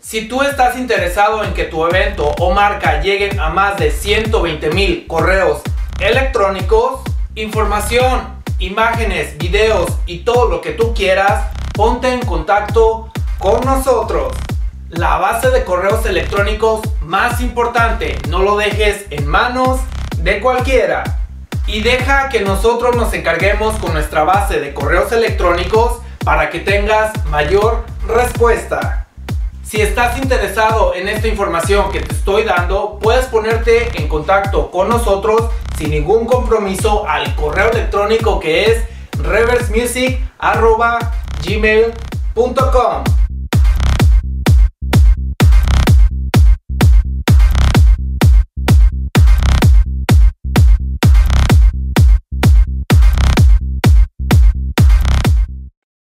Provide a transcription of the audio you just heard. Si tú estás interesado en que tu evento o marca lleguen a más de 120,000 correos electrónicos, información, imágenes, videos y todo lo que tú quieras, ponte en contacto con nosotros. La base de correos electrónicos más importante, no lo dejes en manos de cualquiera. Y deja que nosotros nos encarguemos con nuestra base de correos electrónicos para que tengas mayor respuesta. Si estás interesado en esta información que te estoy dando, puedes ponerte en contacto con nosotros sin ningún compromiso al correo electrónico que es rebertsmusic@gmail.com.